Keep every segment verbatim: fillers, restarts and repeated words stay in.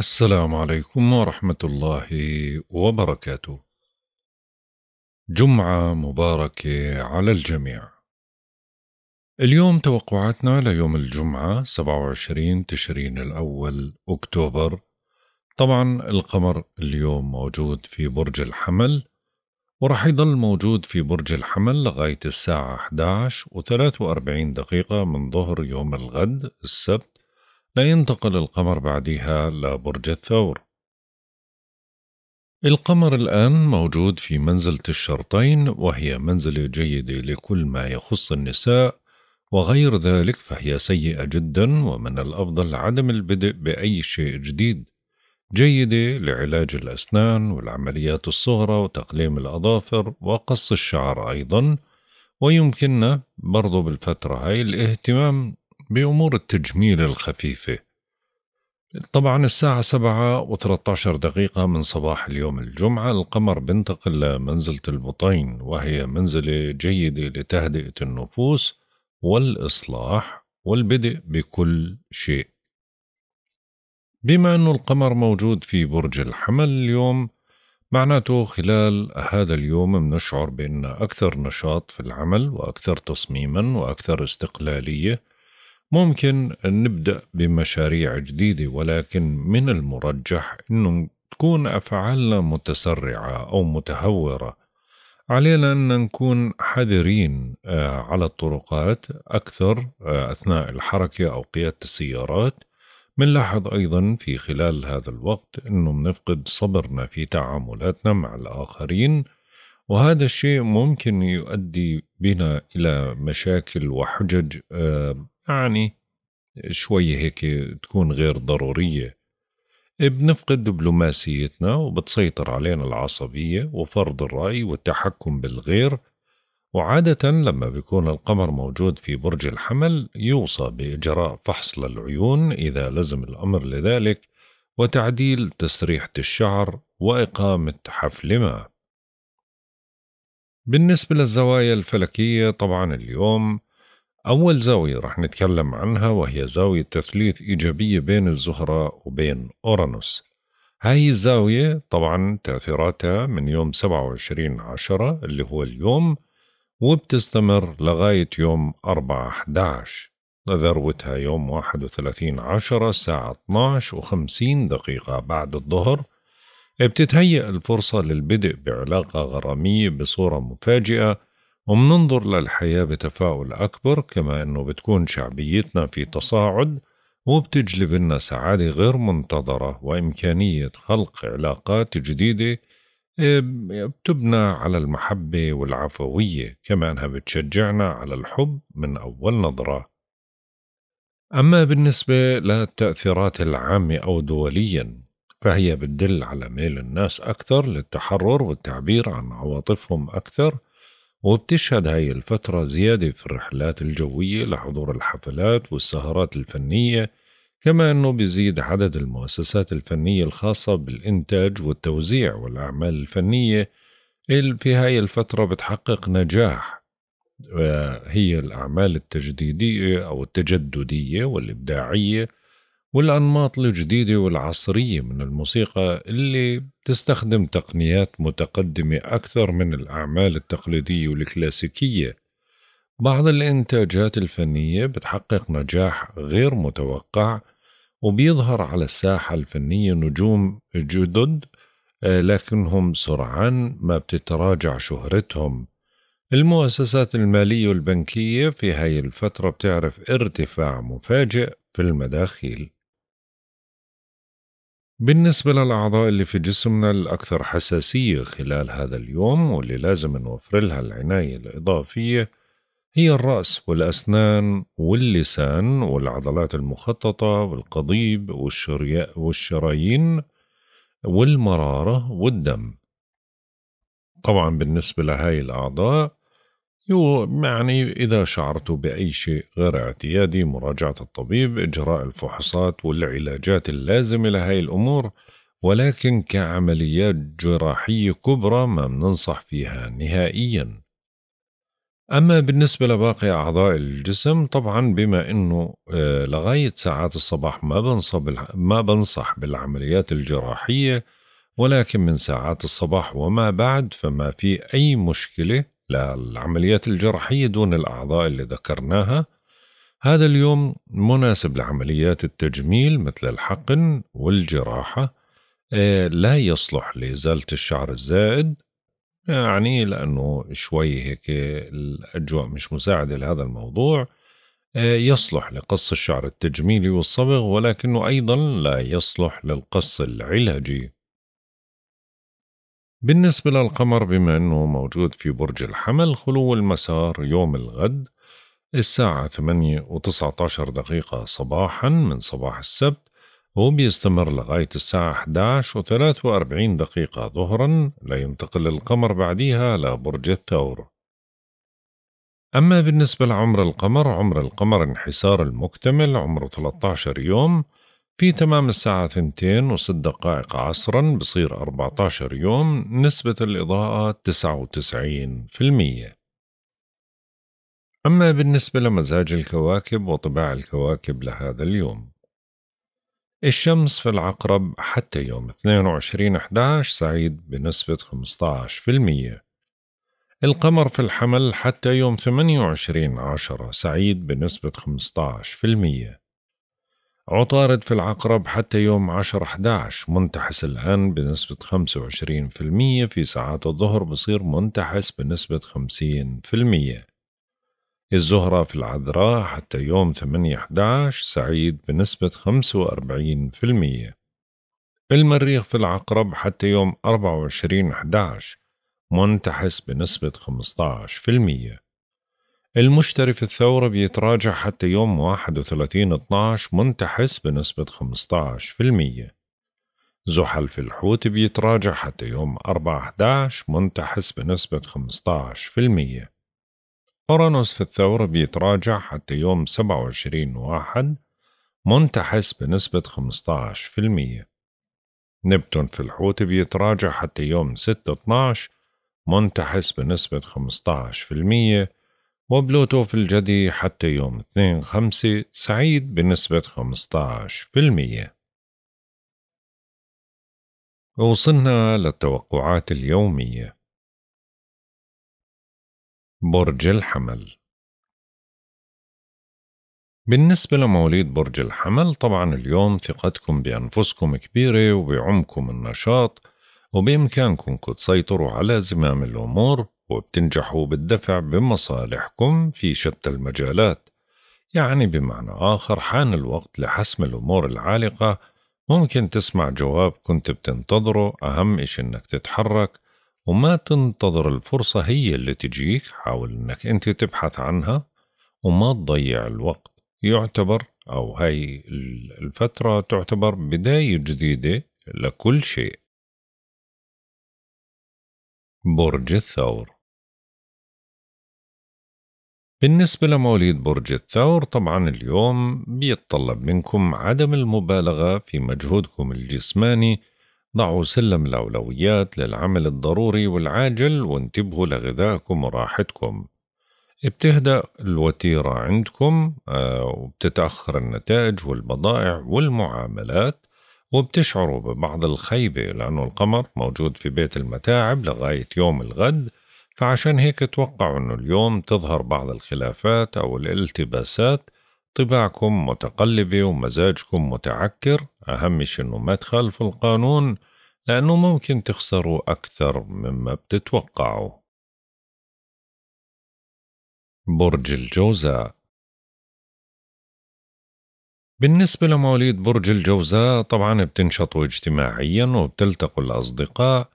السلام عليكم ورحمة الله وبركاته. جمعة مباركة على الجميع. اليوم توقعاتنا ليوم الجمعة سبعة وعشرين تشرين الأول أكتوبر. طبعا القمر اليوم موجود في برج الحمل، ورح يضل موجود في برج الحمل لغاية الساعة إحدى عشر وثلاث وأربعين دقيقة من ظهر يوم الغد السبت، لا ينتقل القمر بعدها لبرج الثور. القمر الآن موجود في منزلة الشرطين، وهي منزلة جيدة لكل ما يخص النساء، وغير ذلك فهي سيئة جدا، ومن الأفضل عدم البدء بأي شيء جديد. جيدة لعلاج الأسنان والعمليات الصغرى وتقليم الأظافر وقص الشعر أيضا، ويمكننا برضو بالفترة هاي الاهتمام بأمور التجميل الخفيفة. طبعا الساعة سبعة وثلاث عشرة دقيقة من صباح اليوم الجمعة القمر بنتقل لمنزلة البطين، وهي منزلة جيدة لتهدئة النفوس والإصلاح والبدء بكل شيء. بما أنه القمر موجود في برج الحمل اليوم، معناته خلال هذا اليوم بنشعر بأن أكثر نشاط في العمل وأكثر تصميما وأكثر استقلالية. ممكن نبدأ بمشاريع جديدة، ولكن من المرجح أنه تكون أفعالنا متسرعة أو متهورة. علينا أن نكون حذرين على الطرقات أكثر أثناء الحركة أو قيادة السيارات. منلاحظ أيضا في خلال هذا الوقت أنه منفقد صبرنا في تعاملاتنا مع الآخرين، وهذا الشيء ممكن يؤدي بنا إلى مشاكل وحجج يعني شوي هيك تكون غير ضرورية. بنفقد دبلوماسيتنا وبتسيطر علينا العصبية وفرض الرأي والتحكم بالغير. وعادة لما بيكون القمر موجود في برج الحمل يوصى بإجراء فحص للعيون إذا لزم الأمر لذلك، وتعديل تسريحة الشعر، وإقامة حفل ما. بالنسبة للزوايا الفلكية، طبعا اليوم أول زاوية رح نتكلم عنها وهي زاوية تثليث إيجابية بين الزهرة وبين أورانوس. هاي الزاوية طبعا تأثيراتها من يوم سبعة وعشرين عشرة اللي هو اليوم، وبتستمر لغاية يوم أربعة أحد عشر. ذروتها يوم واحد وثلاثين عشرة الساعة اثني عشر وخمسين دقيقة بعد الظهر. بتتهيأ الفرصة للبدء بعلاقة غرامية بصورة مفاجئة، ومننظر للحياة بتفاؤل أكبر، كما أنه بتكون شعبيتنا في تصاعد وبتجلب لنا سعادة غير منتظرة وإمكانية خلق علاقات جديدة بتبنى على المحبة والعفوية، كما أنها بتشجعنا على الحب من أول نظرة. أما بالنسبة للتأثيرات العامة أو دوليا، فهي بتدل على ميل الناس أكثر للتحرر والتعبير عن عواطفهم أكثر، وبتشهد هاي الفترة زيادة في الرحلات الجوية لحضور الحفلات والسهرات الفنية، كما أنه بيزيد عدد المؤسسات الفنية الخاصة بالإنتاج والتوزيع والأعمال الفنية. في هاي الفترة بتحقق نجاح هي الأعمال التجديدية أو التجددية والإبداعية، والأنماط الجديدة والعصرية من الموسيقى اللي بتستخدم تقنيات متقدمة أكثر من الأعمال التقليدية والكلاسيكية. بعض الإنتاجات الفنية بتحقق نجاح غير متوقع، وبيظهر على الساحة الفنية نجوم جدد لكنهم سرعان ما بتتراجع شهرتهم. المؤسسات المالية والبنكية في هاي الفترة بتعرف ارتفاع مفاجئ في المداخيل. بالنسبة للأعضاء اللي في جسمنا الأكثر حساسية خلال هذا اليوم واللي لازم نوفر لها العناية الإضافية، هي الرأس والأسنان واللسان والعضلات المخططة والقضيب والشرايين والمرارة والدم. طبعا بالنسبة لهاي الأعضاء يعني إذا شعرتوا بأي شيء غير اعتيادي مراجعة الطبيب، إجراء الفحوصات والعلاجات اللازمة لهاي الأمور، ولكن كعمليات جراحية كبرى ما بننصح فيها نهائيا. أما بالنسبة لباقي أعضاء الجسم طبعا بما أنه لغاية ساعات الصباح ما بنصح ما بنصح بالعمليات الجراحية، ولكن من ساعات الصباح وما بعد فما في أي مشكلة للعمليات الجراحية دون الأعضاء اللي ذكرناها. هذا اليوم مناسب لعمليات التجميل مثل الحقن والجراحة، لا يصلح لإزالة الشعر الزائد، يعني لأنه شوي هيك الأجواء مش مساعدة لهذا الموضوع. يصلح لقص الشعر التجميلي والصبغ، ولكنه أيضا لا يصلح للقص العلاجي. بالنسبة للقمر بما أنه موجود في برج الحمل، خلو المسار يوم الغد الساعة ثمانية وتسعة عشر دقيقة صباحا من صباح السبت، وبيستمر لغاية الساعة أحد عشر وثلاث وأربعين دقيقة ظهرا، لينتقل القمر بعديها لبرج الثور. أما بالنسبة لعمر القمر، عمر القمر انحسار المكتمل عمره ثلاثة عشر يوم، في تمام الساعة اثنتين وست دقائق عصرا بصير أربعة عشر يوم، نسبة الإضاءة تسعة وتسعين بالمئة. أما بالنسبة لمزاج الكواكب وطباع الكواكب لهذا اليوم، الشمس في العقرب حتى يوم اثنين وعشرين أحد عشر سعيد بنسبة خمسة عشر بالمئة. القمر في الحمل حتى يوم ثمانية وعشرين عشرة سعيد بنسبة خمسة عشر بالمئة. عطارد في العقرب حتى يوم عشرة أحد عشر منتحس الآن بنسبة خمسة وعشرين بالمئة، في ساعات الظهر بصير منتحس بنسبة خمسين بالمئة. الزهرة في العذراء حتى يوم ثمانية أحد عشر سعيد بنسبة خمسة وأربعين بالمئة. المريخ في العقرب حتى يوم أربعة وعشرين أحد عشر منتحس بنسبة خمسة عشر بالمئة. المشتري في الثور بيتراجع حتى يوم واحد وثلاثين اثنا عشر منتحس بنسبة خمسة عشر بالمئة. زحل في الحوت بيتراجع حتى يوم أربعة أحد عشر منتحس بنسبة خمسة عشر بالمئة. أورانوس في الثور بيتراجع حتى يوم سبعة وعشرين واحد منتحس بنسبة خمسة عشر بالمئة. نبتون في الحوت بيتراجع حتى يوم ستة اثنا عشر منتحس بنسبة خمسة عشر بالمئة. وبلوتو في الجدي حتى يوم اثنين خمسة سعيد بنسبة خمسة عشر بالمئة. وصلنا للتوقعات اليومية. برج الحمل، بالنسبة لمواليد برج الحمل طبعا اليوم ثقتكم بأنفسكم كبيرة وبعمكم النشاط، وبإمكانكم تسيطروا على زمام الأمور، وبتنجحوا بالدفع بمصالحكم في شتى المجالات. يعني بمعنى آخر حان الوقت لحسم الأمور العالقة، ممكن تسمع جواب كنت بتنتظره، أهم إشي إنك تتحرك وما تنتظر الفرصة هي اللي تجيك، حاول إنك أنت تبحث عنها وما تضيع الوقت. يعتبر أو هاي الفترة تعتبر بداية جديدة لكل شيء. برج الثور، بالنسبة لمواليد برج الثور طبعا اليوم بيتطلب منكم عدم المبالغة في مجهودكم الجسماني، ضعوا سلم الأولويات للعمل الضروري والعاجل، وانتبهوا لغذائكم وراحتكم. بتهدأ الوتيرة عندكم وبتتأخر النتائج والبضائع والمعاملات، وبتشعروا ببعض الخيبة لأنه القمر موجود في بيت المتاعب لغاية يوم الغد، فعشان هيك توقعوا أنه اليوم تظهر بعض الخلافات أو الالتباسات. طباعكم متقلبة ومزاجكم متعكر، أهم شيء أنه ما تخالفوا القانون لأنه ممكن تخسروا أكثر مما بتتوقعوا. برج الجوزاء، بالنسبة لمواليد برج الجوزاء طبعا بتنشطوا اجتماعيا وبتلتقوا الأصدقاء،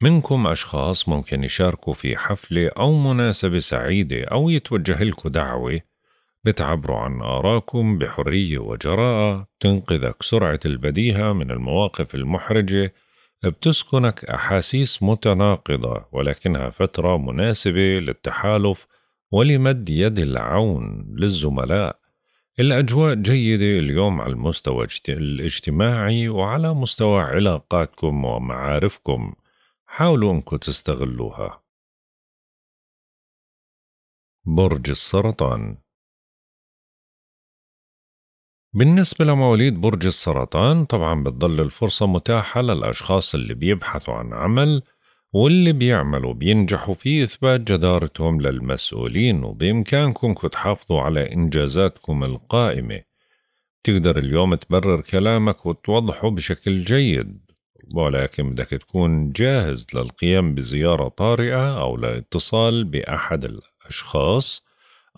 منكم أشخاص ممكن يشاركوا في حفلة أو مناسبة سعيدة أو يتوجه لكم دعوة، بتعبروا عن آراءكم بحرية وجراءة، تنقذك سرعة البديهة من المواقف المحرجة، بتسكنك أحاسيس متناقضة، ولكنها فترة مناسبة للتحالف ولمد يد العون للزملاء. الأجواء جيدة اليوم على المستوى الاجتماعي وعلى مستوى علاقاتكم ومعارفكم، حاولوا أنكم تستغلوها. برج السرطان. بالنسبة لمواليد برج السرطان طبعا بتضل الفرصة متاحة للأشخاص اللي بيبحثوا عن عمل واللي بيعملوا بينجحوا في إثبات جدارتهم للمسؤولين، وبإمكانكم تحافظوا على إنجازاتكم القائمة. تقدر اليوم تبرر كلامك وتوضحه بشكل جيد، ولكن بدك تكون جاهز للقيام بزيارة طارئة أو لاتصال بأحد الأشخاص،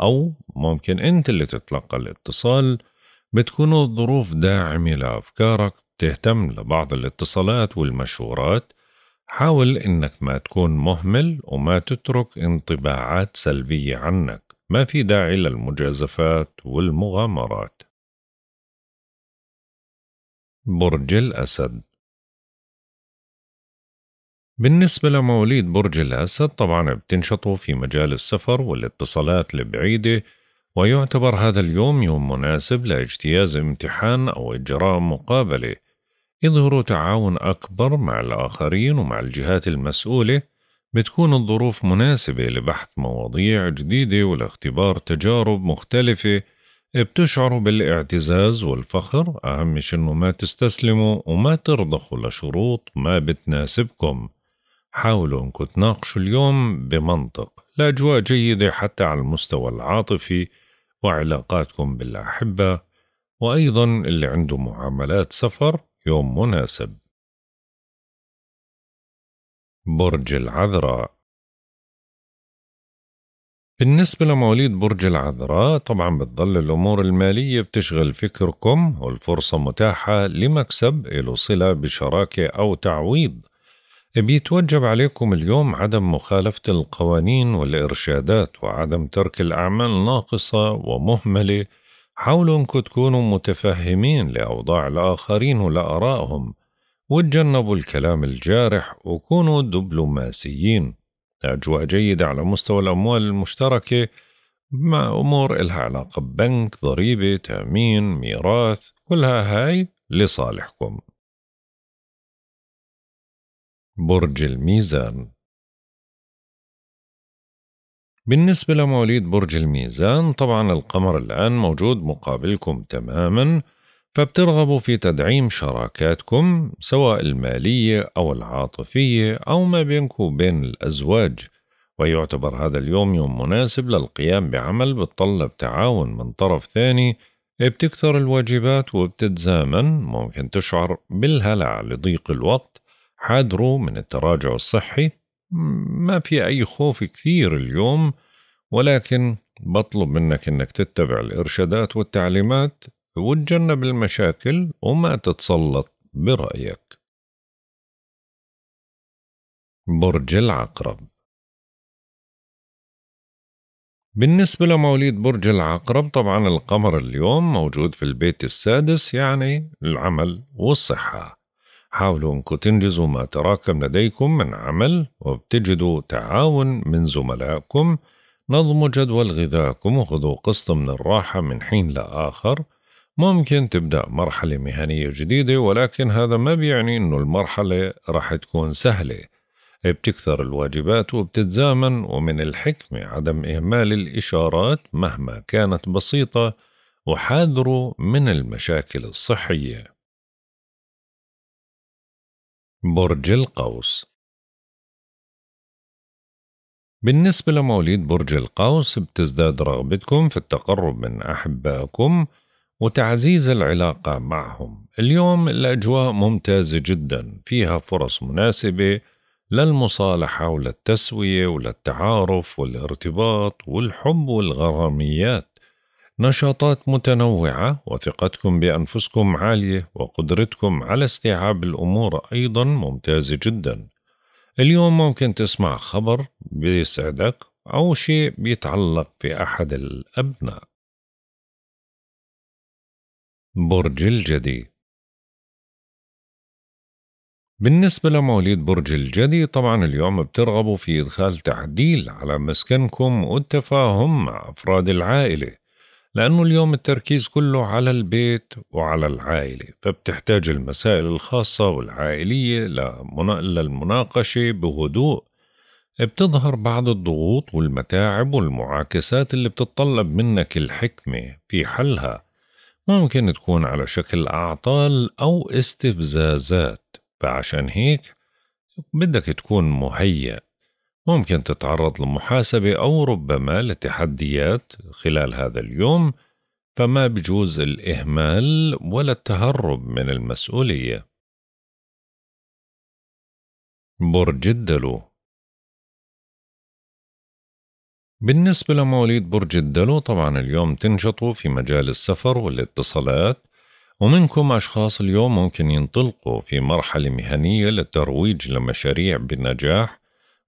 أو ممكن أنت اللي تتلقى الاتصال. بتكون الظروف داعمة لأفكارك، بتهتم لبعض الاتصالات والمشورات. حاول إنك ما تكون مهمل وما تترك انطباعات سلبية عنك، ما في داعي للمجازفات والمغامرات. برج الأسد. بالنسبة لمواليد برج الأسد طبعا بتنشطوا في مجال السفر والاتصالات البعيدة، ويعتبر هذا اليوم يوم مناسب لاجتياز امتحان أو إجراء مقابلة. يظهروا تعاون أكبر مع الآخرين ومع الجهات المسؤولة. بتكون الظروف مناسبة لبحث مواضيع جديدة ولاختبار تجارب مختلفة. بتشعروا بالاعتزاز والفخر، أهم شي إنه ما تستسلموا وما ترضخوا لشروط ما بتناسبكم. حاولوا إنكم تناقشوا اليوم بمنطق. الأجواء جيدة حتى على المستوى العاطفي وعلاقاتكم بالأحبة، وأيضا اللي عنده معاملات سفر يوم مناسب. برج العذراء. بالنسبة لمواليد برج العذراء طبعا بتظل الأمور المالية بتشغل فكركم، والفرصة متاحة لمكسب له صلة بشراكة أو تعويض. بيتوجب عليكم اليوم عدم مخالفة القوانين والإرشادات وعدم ترك الأعمال ناقصة ومهملة. حاولوا أنكم تكونوا متفهمين لأوضاع الآخرين ولآرائهم، وتجنبوا الكلام الجارح وكونوا دبلوماسيين. أجواء جيدة على مستوى الأموال المشتركة مع أمور إلها علاقة ببنك، ضريبة، تأمين، ميراث، كلها هاي لصالحكم. برج الميزان. بالنسبة لمواليد برج الميزان طبعا القمر الآن موجود مقابلكم تماما، فبترغبوا في تدعيم شراكاتكم سواء المالية أو العاطفية أو ما بينكم وبين الأزواج. ويعتبر هذا اليوم يوم مناسب للقيام بعمل بتطلب تعاون من طرف ثاني. بتكثر الواجبات وبتتزامن، ممكن تشعر بالهلع لضيق الوقت. حاذروا من التراجع الصحي، ما في أي خوف كثير اليوم، ولكن بطلب منك إنك تتبع الإرشادات والتعليمات وتجنب المشاكل وما تتسلط برأيك. برج العقرب. بالنسبة لمواليد برج العقرب طبعا القمر اليوم موجود في البيت السادس، يعني العمل والصحة. حاولوا أنكم تنجزوا ما تراكم لديكم من عمل، وبتجدوا تعاون من زملائكم. نظموا جدول غذائكم وخذوا قسط من الراحة من حين لآخر. ممكن تبدأ مرحلة مهنية جديدة، ولكن هذا ما بيعني إنه المرحلة راح تكون سهلة. بتكثر الواجبات وبتتزامن، ومن الحكمة عدم إهمال الإشارات مهما كانت بسيطة، وحاذروا من المشاكل الصحية. برج القوس. بالنسبة لمواليد برج القوس بتزداد رغبتكم في التقرب من أحبائكم وتعزيز العلاقة معهم. اليوم الأجواء ممتازة جدا، فيها فرص مناسبة للمصالحة وللتسوية وللتعارف والارتباط والحب والغراميات. نشاطات متنوعة، وثقتكم بأنفسكم عالية، وقدرتكم على استيعاب الأمور أيضا ممتازة جدا. اليوم ممكن تسمع خبر بيسعدك أو شيء بيتعلق بأحد الأبناء. برج الجدي. بالنسبة لمواليد برج الجدي طبعا اليوم بترغبوا في إدخال تعديل على مسكنكم والتفاهم مع أفراد العائلة، لأنه اليوم التركيز كله على البيت وعلى العائلة، فبتحتاج المسائل الخاصة والعائلية للمناقشة بهدوء. بتظهر بعض الضغوط والمتاعب والمعاكسات اللي بتتطلب منك الحكمة في حلها، ممكن تكون على شكل أعطال أو استفزازات، فعشان هيك بدك تكون مهيأ. ممكن تتعرض لمحاسبة أو ربما لتحديات خلال هذا اليوم، فما بجوز الإهمال ولا التهرب من المسؤولية. برج الدلو. بالنسبة لمواليد برج الدلو طبعا اليوم تنشطوا في مجال السفر والاتصالات، ومنكم أشخاص اليوم ممكن ينطلقوا في مرحلة مهنية للترويج لمشاريع بالنجاح،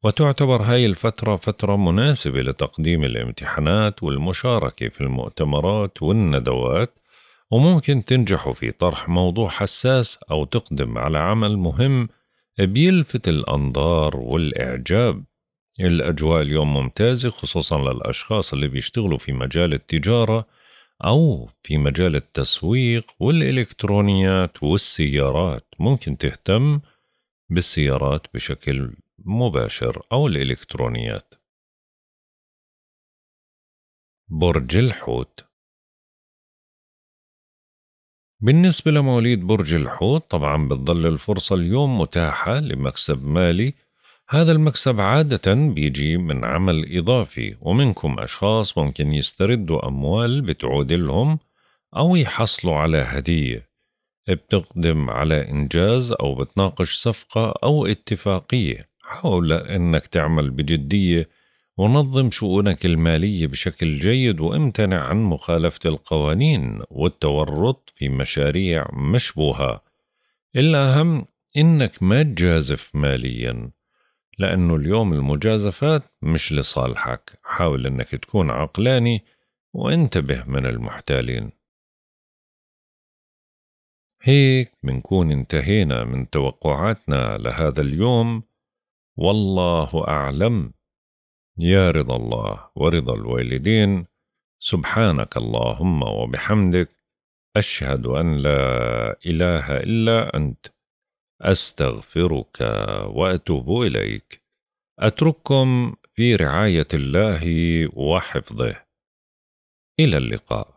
وتعتبر هاي الفترة فترة مناسبة لتقديم الامتحانات والمشاركة في المؤتمرات والندوات، وممكن تنجحوا في طرح موضوع حساس أو تقدم على عمل مهم بيلفت الأنظار والإعجاب. الأجواء اليوم ممتازة خصوصا للأشخاص اللي بيشتغلوا في مجال التجارة أو في مجال التسويق والإلكترونيات والسيارات، ممكن تهتم بالسيارات بشكل مباشر أو الإلكترونيات. برج الحوت. بالنسبة لمواليد برج الحوت طبعا بتظل الفرصة اليوم متاحة لمكسب مالي، هذا المكسب عادة بيجي من عمل إضافي، ومنكم أشخاص ممكن يستردوا أموال بتعود لهم أو يحصلوا على هدية، بتقدم على إنجاز أو بتناقش صفقة أو اتفاقية. حاول أنك تعمل بجدية ونظم شؤونك المالية بشكل جيد، وامتنع عن مخالفة القوانين والتورط في مشاريع مشبوهة. الأهم إنك ما تجازف ماليا، لأنه اليوم المجازفات مش لصالحك. حاول أنك تكون عقلاني وانتبه من المحتالين. هيك بنكون انتهينا من توقعاتنا لهذا اليوم، والله أعلم. يا رضا الله ورضا الوالدين. سبحانك اللهم وبحمدك، أشهد أن لا إله إلا أنت، أستغفرك وأتوب إليك. أترككم في رعاية الله وحفظه، إلى اللقاء.